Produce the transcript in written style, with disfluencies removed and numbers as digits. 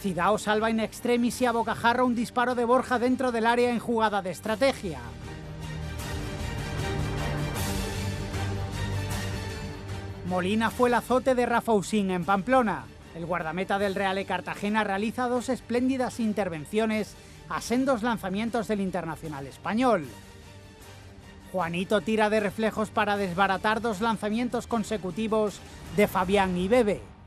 Zidao salva in extremis y a bocajarro un disparo de Borja dentro del área en jugada de estrategia. Molina fue el azote de Rafa Usín en Pamplona. El guardameta del Real Cartagena realiza dos espléndidas intervenciones a sendos lanzamientos del internacional español. Juanito tira de reflejos para desbaratar dos lanzamientos consecutivos de Fabián y Bebe.